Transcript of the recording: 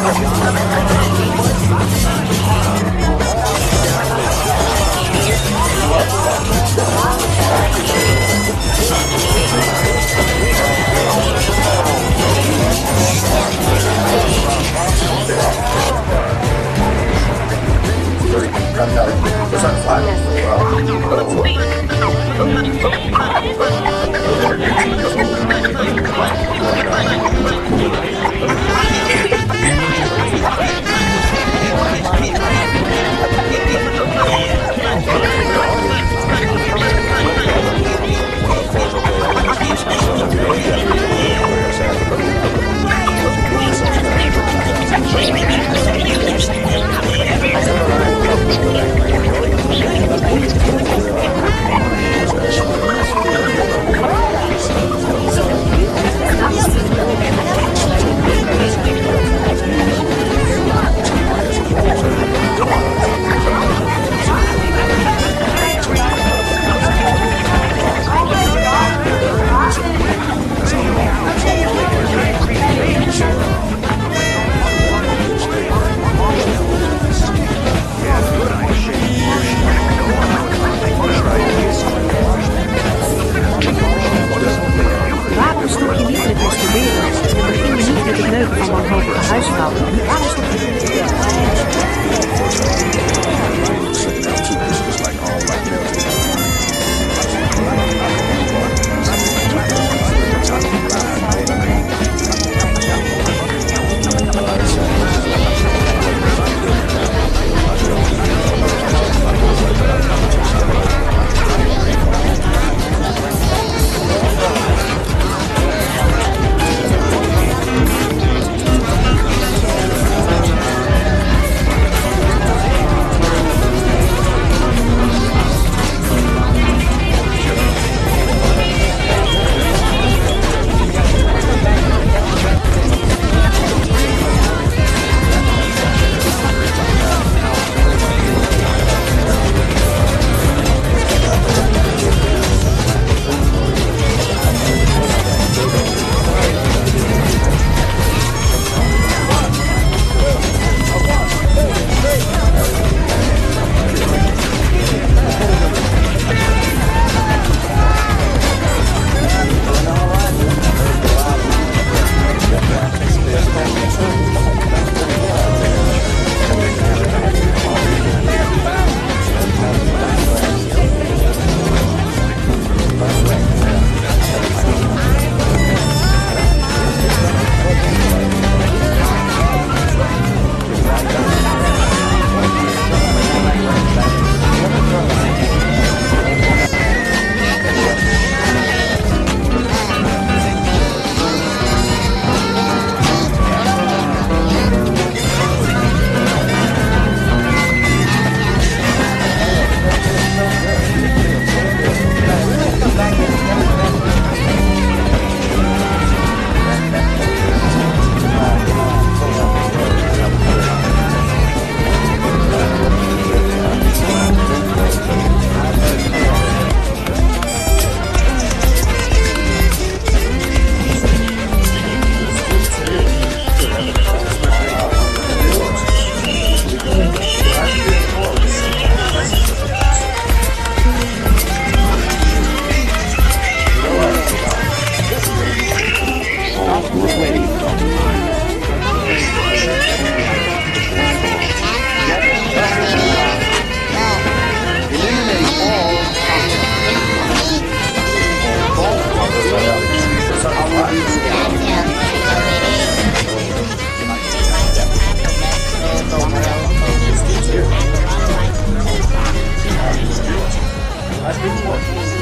I think